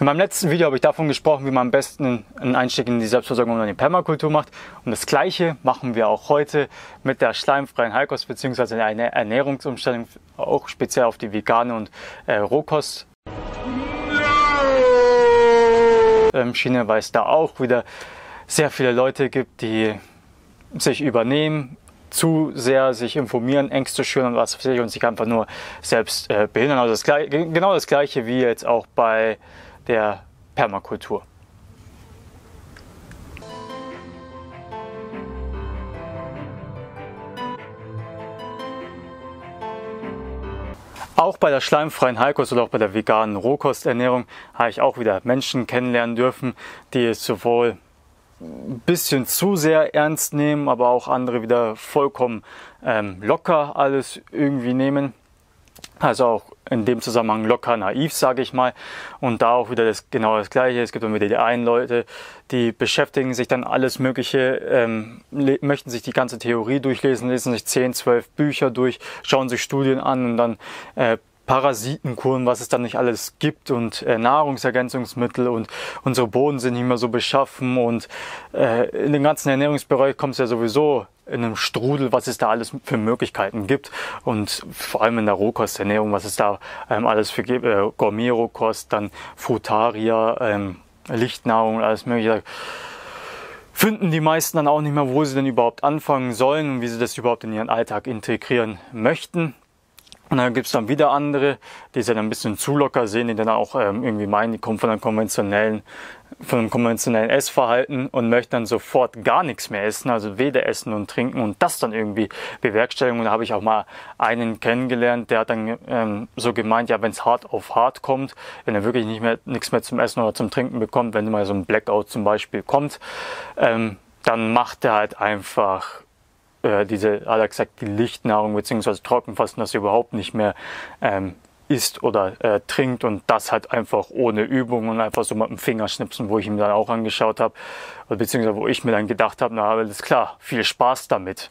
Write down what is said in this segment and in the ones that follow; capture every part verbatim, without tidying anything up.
In meinem letzten Video habe ich davon gesprochen, wie man am besten einen Einstieg in die Selbstversorgung und die Permakultur macht. Und das Gleiche machen wir auch heute mit der schleimfreien Heilkost bzw. einer Ernährungsumstellung, auch speziell auf die vegane und äh, Rohkost. Ähm, Schiene, weil es da auch wieder sehr viele Leute gibt, die sich übernehmen, zu sehr sich informieren, Ängste schüren und was für sich und sich einfach nur selbst äh, behindern. Also das, genau das Gleiche wie jetzt auch bei der Permakultur. Auch bei der schleimfreien Heilkost oder auch bei der veganen Rohkosternährung habe ich auch wieder Menschen kennenlernen dürfen, die es sowohl ein bisschen zu sehr ernst nehmen, aber auch andere wieder vollkommen ähm, locker alles irgendwie nehmen. Also auch in dem Zusammenhang locker naiv, sage ich mal. Und da auch wieder das, genau das Gleiche. Es gibt dann wieder die einen Leute, die beschäftigen sich dann alles Mögliche, ähm, möchten sich die ganze Theorie durchlesen, lesen sich zehn, zwölf Bücher durch, schauen sich Studien an und dann äh, Parasitenkuren, was es dann nicht alles gibt und äh, Nahrungsergänzungsmittel und unsere Boden sind nicht mehr so beschaffen und äh, in den ganzen Ernährungsbereich kommt es ja sowieso in einem Strudel, was es da alles für Möglichkeiten gibt und vor allem in der Rohkosternährung, was es da ähm, alles für gibt, äh, Gourmet-Rohkost, dann Frutaria, ähm, Lichtnahrung, alles mögliche. Finden die meisten dann auch nicht mehr, wo sie denn überhaupt anfangen sollen und wie sie das überhaupt in ihren Alltag integrieren möchten. Und dann gibt es dann wieder andere, die es dann ein bisschen zu locker sehen, die dann auch ähm, irgendwie meinen, die kommen von einem konventionellen, von einem konventionellen Essverhalten und möchten dann sofort gar nichts mehr essen, also weder essen und trinken und das dann irgendwie bewerkstelligen. Und da habe ich auch mal einen kennengelernt, der hat dann ähm, so gemeint, ja, wenn es hart auf hart kommt, wenn er wirklich nicht mehr nichts mehr zum Essen oder zum Trinken bekommt, wenn mal so ein Blackout zum Beispiel kommt, ähm, dann macht er halt einfach diese, alle gesagt, die Lichtnahrung bzw. Trockenfasten, dass ihr überhaupt nicht mehr ähm, isst oder äh, trinkt und das halt einfach ohne Übung und einfach so mit dem Fingerschnipsen, wo ich ihm dann auch angeschaut habe, beziehungsweise wo ich mir dann gedacht habe, na, alles klar, viel Spaß damit.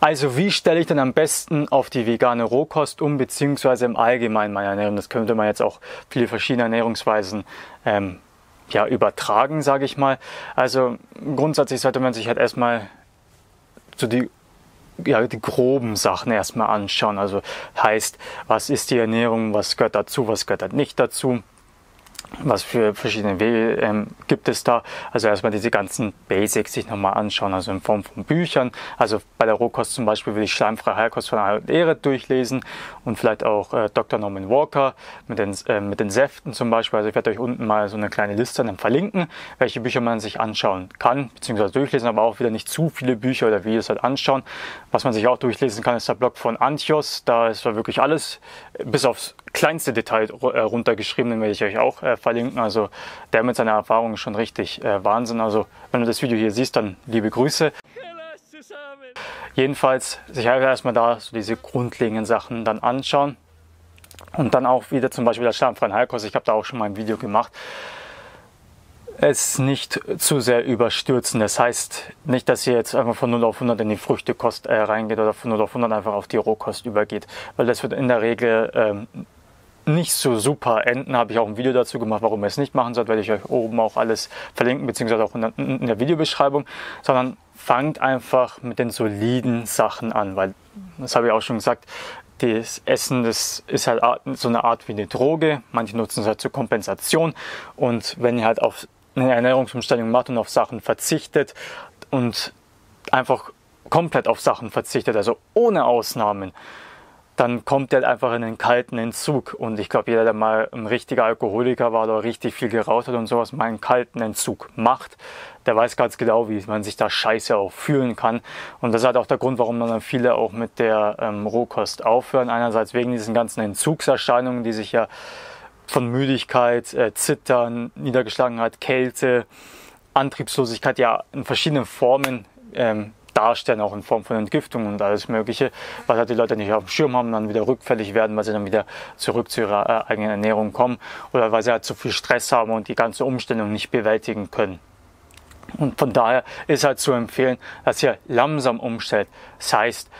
Also wie stelle ich denn am besten auf die vegane Rohkost um, beziehungsweise im Allgemeinen meine Ernährung? Das könnte man jetzt auch viele verschiedene Ernährungsweisen ähm, ja, übertragen, sage ich mal. Also grundsätzlich sollte man sich halt erstmal so die, ja, die groben Sachen erstmal anschauen. Also heißt, was ist die Ernährung, was gehört dazu, was gehört halt nicht dazu, was für verschiedene Wege ähm, gibt es da. Also erstmal diese ganzen Basics sich nochmal anschauen, also in Form von Büchern. Also bei der Rohkost zum Beispiel will ich schleimfreie Heilkost von Arnold Ehret durchlesen und vielleicht auch äh, Doktor Norman Walker mit den, äh, mit den Säften zum Beispiel. Also ich werde euch unten mal so eine kleine Liste dann verlinken, welche Bücher man sich anschauen kann, beziehungsweise durchlesen, aber auch wieder nicht zu viele Bücher oder Videos halt anschauen. Was man sich auch durchlesen kann, ist der Blog von Aintjos. Da ist wirklich alles bis aufs kleinste Detail runtergeschrieben, den werde ich euch auch äh, verlinken. Also der mit seiner Erfahrung ist schon richtig äh, Wahnsinn. Also wenn du das Video hier siehst, dann liebe Grüße. Jedenfalls sich halt erstmal da so diese grundlegenden Sachen dann anschauen und dann auch wieder zum Beispiel der schleimfreien Heilkost. Ich habe da auch schon mal ein Video gemacht. Es nicht zu sehr überstürzen. Das heißt nicht, dass ihr jetzt einfach von null auf hundert in die Früchtekost äh, reingeht oder von null auf hundert einfach auf die Rohkost übergeht, weil das wird in der Regel ähm, nicht so super enden. Habe ich auch ein Video dazu gemacht, warum ihr es nicht machen sollt, werde ich euch oben auch alles verlinken, beziehungsweise auch in der, in der Videobeschreibung, sondern fangt einfach mit den soliden Sachen an, weil, das habe ich auch schon gesagt, das Essen, das ist halt so eine Art wie eine Droge, manche nutzen es halt zur Kompensation und wenn ihr halt auf eine Ernährungsumstellung macht und auf Sachen verzichtet und einfach komplett auf Sachen verzichtet, also ohne Ausnahmen, dann kommt der einfach in den kalten Entzug. Und ich glaube, jeder, der mal ein richtiger Alkoholiker war oder richtig viel geraucht hat und sowas, mal einen kalten Entzug macht, der weiß ganz genau, wie man sich da scheiße auch fühlen kann. Und das ist halt auch der Grund, warum dann viele auch mit der ähm, Rohkost aufhören. Einerseits wegen diesen ganzen Entzugserscheinungen, die sich ja von Müdigkeit, äh, Zittern, Niedergeschlagenheit, Kälte, Antriebslosigkeit ja in verschiedenen Formen ähm, darstellen, auch in Form von Entgiftung und alles Mögliche, was halt die Leute nicht auf dem Schirm haben und dann wieder rückfällig werden, weil sie dann wieder zurück zu ihrer äh, eigenen Ernährung kommen oder weil sie halt zu viel Stress haben und die ganze Umstellung nicht bewältigen können. Und von daher ist halt zu empfehlen, dass ihr langsam umstellt. Das heißt,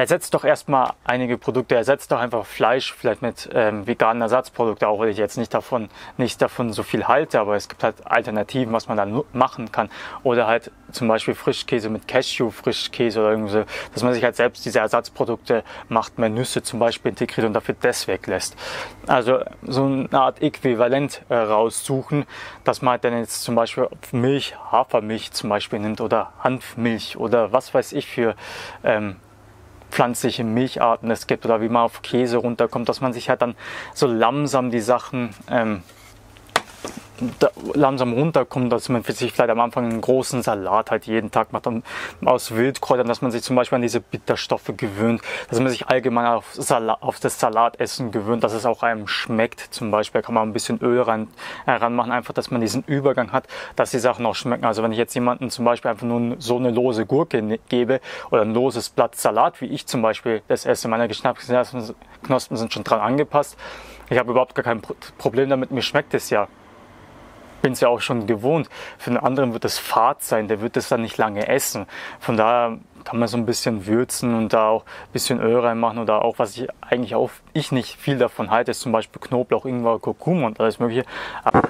ersetzt doch erstmal einige Produkte, ersetzt doch einfach Fleisch, vielleicht mit ähm, veganen Ersatzprodukten, auch weil ich jetzt nicht davon, nicht davon so viel halte, aber es gibt halt Alternativen, was man dann machen kann. Oder halt zum Beispiel Frischkäse mit Cashew, Frischkäse oder irgendwie so, dass man sich halt selbst diese Ersatzprodukte macht, mehr Nüsse zum Beispiel integriert und dafür das weglässt. Also so eine Art Äquivalent äh, raussuchen, dass man halt dann jetzt zum Beispiel Milch, Hafermilch zum Beispiel nimmt oder Hanfmilch oder was weiß ich für ähm, pflanzliche Milcharten es gibt oder wie man auf Käse runterkommt, dass man sich halt dann so langsam die Sachen ähm, da, langsam runterkommt, dass man sich vielleicht am Anfang einen großen Salat halt jeden Tag macht und aus Wildkräutern, dass man sich zum Beispiel an diese Bitterstoffe gewöhnt, dass man sich allgemein auf, Salat, auf das Salatessen gewöhnt, dass es auch einem schmeckt. Zum Beispiel kann man ein bisschen Öl ran, ranmachen, einfach, dass man diesen Übergang hat, dass die Sachen auch schmecken. Also wenn ich jetzt jemandem zum Beispiel einfach nur so eine lose Gurke gebe oder ein loses Blatt Salat, wie ich zum Beispiel das esse, meine geschnappten Knospen sind schon dran angepasst. Ich habe überhaupt gar kein Problem damit, mir schmeckt es ja. Bin es ja auch schon gewohnt. Für einen anderen wird es fad sein, der wird es dann nicht lange essen. Von daher kann man so ein bisschen würzen und da auch ein bisschen Öl reinmachen oder auch, was ich eigentlich auch ich nicht viel davon halte, ist zum Beispiel Knoblauch, Ingwer, Kurkuma und alles mögliche. Aber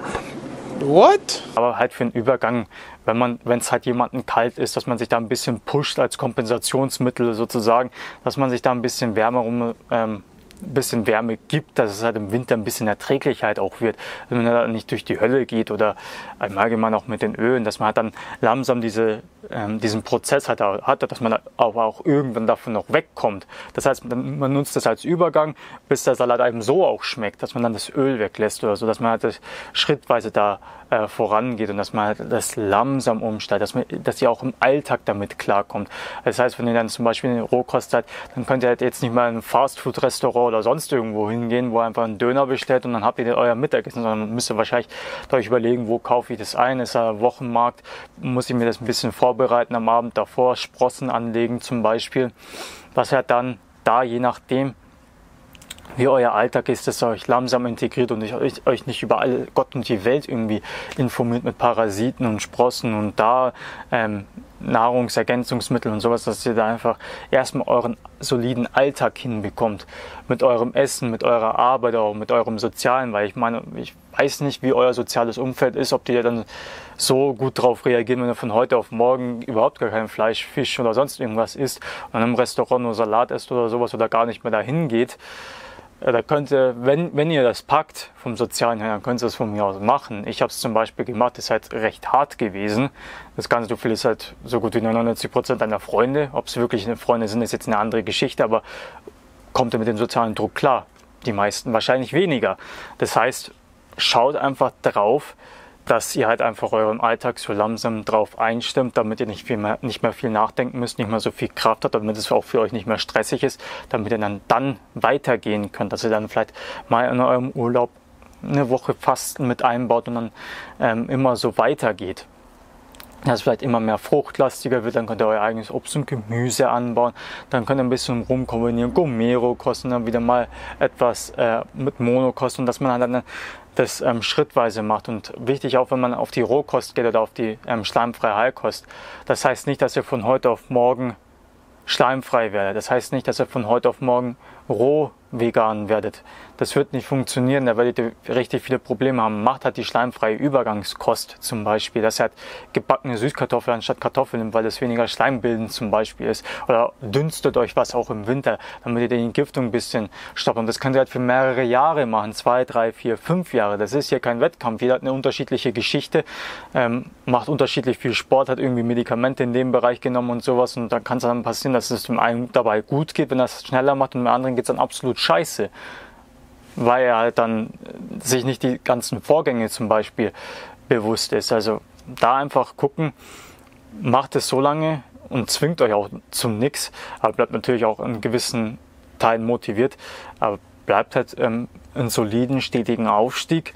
What? Aber halt für den Übergang, wenn man, wenn es halt jemandem kalt ist, dass man sich da ein bisschen pusht als Kompensationsmittel sozusagen, dass man sich da ein bisschen Wärme rum... Ähm, bisschen Wärme gibt, dass es halt im Winter ein bisschen Erträglichkeit halt auch wird, wenn man halt nicht durch die Hölle geht oder im Allgemeinen auch mit den Ölen, dass man halt dann langsam diese, ähm, diesen Prozess halt hat, dass man aber auch irgendwann davon noch wegkommt. Das heißt, man nutzt das als Übergang, bis der Salat eben so auch schmeckt, dass man dann das Öl weglässt oder so, dass man halt das schrittweise da äh, vorangeht und dass man halt das langsam umsteigt, dass man, dass ihr auch im Alltag damit klarkommt. Das heißt, wenn ihr dann zum Beispiel eine Rohkost habt, dann könnt ihr halt jetzt nicht mal in ein Fastfood-Restaurant oder sonst irgendwo hingehen, wo ihr einfach einen Döner bestellt und dann habt ihr euer Mittagessen, sondern müsst ihr wahrscheinlich euch überlegen, wo kaufe ich das ein, ist da ein Wochenmarkt, muss ich mir das ein bisschen vorbereiten am Abend davor, Sprossen anlegen zum Beispiel, was ja dann da, je nachdem, wie euer Alltag ist, dass ihr euch langsam integriert und euch, euch nicht über alle Gott und die Welt irgendwie informiert mit Parasiten und Sprossen und da ähm, Nahrungsergänzungsmittel und sowas, dass ihr da einfach erstmal euren soliden Alltag hinbekommt. Mit eurem Essen, mit eurer Arbeit, auch mit eurem Sozialen, weil ich meine, ich weiß nicht, wie euer soziales Umfeld ist, ob die ja dann so gut drauf reagieren, wenn ihr von heute auf morgen überhaupt gar kein Fleisch, Fisch oder sonst irgendwas isst und im Restaurant nur Salat isst oder sowas oder gar nicht mehr dahin geht. Da könnt ihr, wenn, wenn ihr das packt vom Sozialen her, dann könnt ihr das von mir aus machen. Ich habe es zum Beispiel gemacht, ist halt recht hart gewesen. Das ganze so viel ist halt so gut wie neunundneunzig Prozent deiner Freunde. Ob es wirklich eine Freunde sind, ist jetzt eine andere Geschichte, aber kommt ihr mit dem sozialen Druck klar? Die meisten wahrscheinlich weniger. Das heißt, schaut einfach drauf, dass ihr halt einfach eurem Alltag so langsam drauf einstimmt, damit ihr nicht, viel mehr, nicht mehr viel nachdenken müsst, nicht mehr so viel Kraft habt, damit es auch für euch nicht mehr stressig ist, damit ihr dann, dann weitergehen könnt, dass ihr dann vielleicht mal in eurem Urlaub eine Woche Fasten mit einbaut und dann ähm, immer so weitergeht. Dass es vielleicht immer mehr fruchtlastiger wird, dann könnt ihr euer eigenes Obst und Gemüse anbauen, dann könnt ihr ein bisschen rumkombinieren, Gomero-Kosten, dann wieder mal etwas äh, mit Monokosten, dass man dann das ähm, schrittweise macht. Und wichtig auch, wenn man auf die Rohkost geht oder auf die ähm, schleimfreie Heilkost, das heißt nicht, dass ihr von heute auf morgen schleimfrei werdet, das heißt nicht, dass ihr von heute auf morgen roh vegan werdet. Das wird nicht funktionieren, da werdet ihr richtig viele Probleme haben. Macht halt die schleimfreie Übergangskost zum Beispiel, dass ihr halt gebackene Süßkartoffeln anstatt Kartoffeln nimmt, weil das weniger schleimbildend zum Beispiel ist. Oder dünstet euch was auch im Winter, damit ihr die Entgiftung ein bisschen stoppt. Und das könnt ihr halt für mehrere Jahre machen, zwei, drei, vier, fünf Jahre. Das ist hier kein Wettkampf, jeder hat eine unterschiedliche Geschichte, ähm, macht unterschiedlich viel Sport, hat irgendwie Medikamente in dem Bereich genommen und sowas. Und dann kann es dann passieren, dass es dem einen dabei gut geht, wenn er es schneller macht und dem anderen geht es dann absolut scheiße, weil er halt dann sich nicht die ganzen Vorgänge zum Beispiel bewusst ist. Also da einfach gucken, macht es so lange und zwingt euch auch zum Nix, aber bleibt natürlich auch in gewissen Teilen motiviert, aber bleibt halt ähm, einen soliden, stetigen Aufstieg,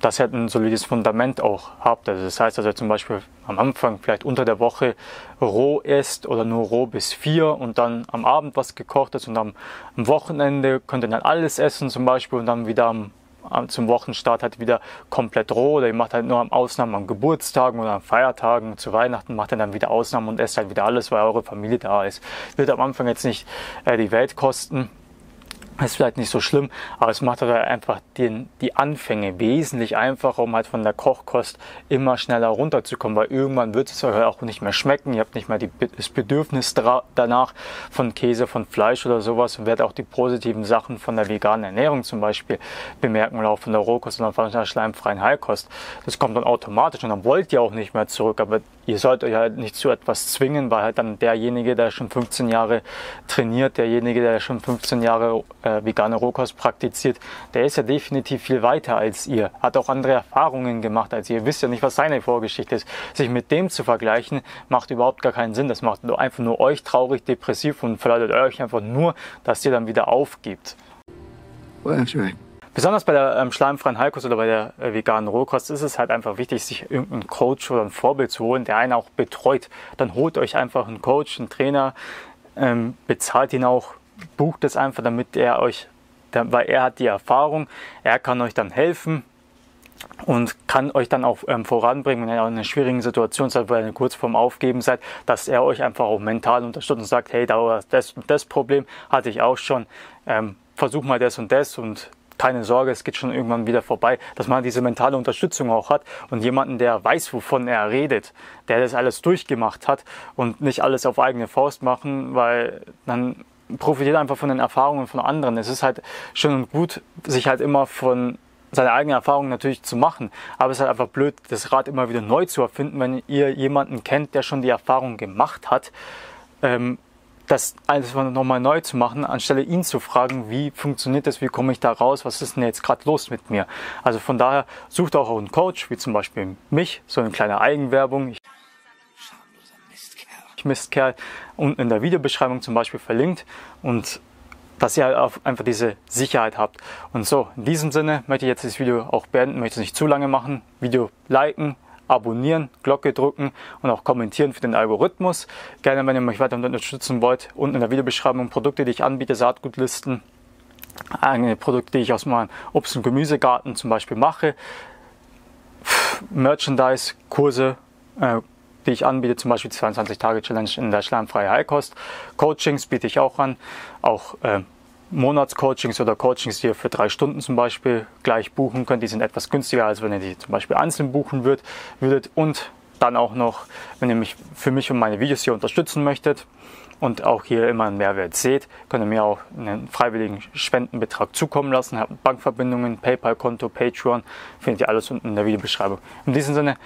dass ihr halt ein solides Fundament auch habt. Also das heißt, dass ihr zum Beispiel am Anfang vielleicht unter der Woche roh isst oder nur roh bis vier und dann am Abend was gekocht ist und am, am Wochenende könnt ihr dann alles essen zum Beispiel und dann wieder am zum Wochenstart halt wieder komplett roh, oder ihr macht halt nur am Ausnahmen an Geburtstagen oder an Feiertagen, zu Weihnachten macht ihr dann wieder Ausnahmen und esst halt wieder alles, weil eure Familie da ist. Wird am Anfang jetzt nicht äh, die Welt kosten. Das ist vielleicht nicht so schlimm, aber es macht halt einfach den, die Anfänge wesentlich einfacher, um halt von der Kochkost immer schneller runterzukommen, weil irgendwann wird es euch auch nicht mehr schmecken, ihr habt nicht mehr die, das Bedürfnis danach von Käse, von Fleisch oder sowas und werdet auch die positiven Sachen von der veganen Ernährung zum Beispiel bemerken oder auch von der Rohkost oder von der schleimfreien Heilkost. Das kommt dann automatisch und dann wollt ihr auch nicht mehr zurück, aber ihr sollt euch halt nicht zu etwas zwingen, weil halt dann derjenige, der schon fünfzehn Jahre trainiert, derjenige, der schon fünfzehn Jahre äh, vegane Rohkost praktiziert, der ist ja definitiv viel weiter als ihr, hat auch andere Erfahrungen gemacht als ihr. Ihr wisst ja nicht, was seine Vorgeschichte ist. Sich mit dem zu vergleichen, macht überhaupt gar keinen Sinn. Das macht einfach nur euch traurig, depressiv und verleitet euch einfach nur, dass ihr dann wieder aufgibt. Well, that's right. Besonders bei der ähm, schleimfreien Heilkost oder bei der äh, veganen Rohkost ist es halt einfach wichtig, sich irgendeinen Coach oder ein Vorbild zu holen, der einen auch betreut. Dann holt euch einfach einen Coach, einen Trainer, ähm, bezahlt ihn auch, bucht es einfach, damit er euch, der, weil er hat die Erfahrung, er kann euch dann helfen und kann euch dann auch ähm, voranbringen, wenn ihr auch in einer schwierigen Situation seid, weil ihr kurz vorm Aufgeben seid, dass er euch einfach auch mental unterstützt und sagt, hey, das und das Problem hatte ich auch schon, ähm, versuch mal das und das und keine Sorge, es geht schon irgendwann wieder vorbei, dass man diese mentale Unterstützung auch hat und jemanden, der weiß, wovon er redet, der das alles durchgemacht hat und nicht alles auf eigene Faust machen, weil dann profitiert einfach von den Erfahrungen von anderen. Es ist halt schön und gut, sich halt immer von seine eigenen Erfahrungen natürlich zu machen, aber es ist halt einfach blöd, das Rad immer wieder neu zu erfinden, wenn ihr jemanden kennt, der schon die Erfahrung gemacht hat, ähm, das alles nochmal neu zu machen, anstelle ihn zu fragen, wie funktioniert das, wie komme ich da raus, was ist denn jetzt gerade los mit mir? Also von daher sucht auch einen Coach, wie zum Beispiel mich, so eine kleine Eigenwerbung. Ich Mistkerl unten in der Videobeschreibung zum Beispiel verlinkt und dass ihr halt einfach diese Sicherheit habt. Und so, in diesem Sinne möchte ich jetzt das Video auch beenden, möchte es nicht zu lange machen, Video liken, abonnieren, Glocke drücken und auch kommentieren für den Algorithmus. Gerne, wenn ihr mich weiter unterstützen wollt, unten in der Videobeschreibung Produkte, die ich anbiete, Saatgutlisten, eigene Produkte, die ich aus meinem Obst- und Gemüsegarten zum Beispiel mache, Merchandise, Kurse, äh, die ich anbiete, zum Beispiel zweiundzwanzig Tage Challenge in der schleimfreien Heilkost, Coachings biete ich auch an, auch äh, Monatscoachings oder Coachings, die ihr für drei Stunden zum Beispiel gleich buchen könnt. Die sind etwas günstiger, als wenn ihr die zum Beispiel einzeln buchen würdet. Und dann auch noch, wenn ihr mich für mich und meine Videos hier unterstützen möchtet und auch hier immer einen Mehrwert seht, könnt ihr mir auch einen freiwilligen Spendenbetrag zukommen lassen. Habt Bankverbindungen, PayPal-Konto, Patreon, findet ihr alles unten in der Videobeschreibung. In diesem Sinne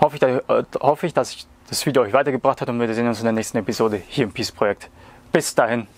hoffe ich, hoffe ich, dass ich das Video euch weitergebracht hat und wir sehen uns in der nächsten Episode hier im Peace-Projekt. Bis dahin.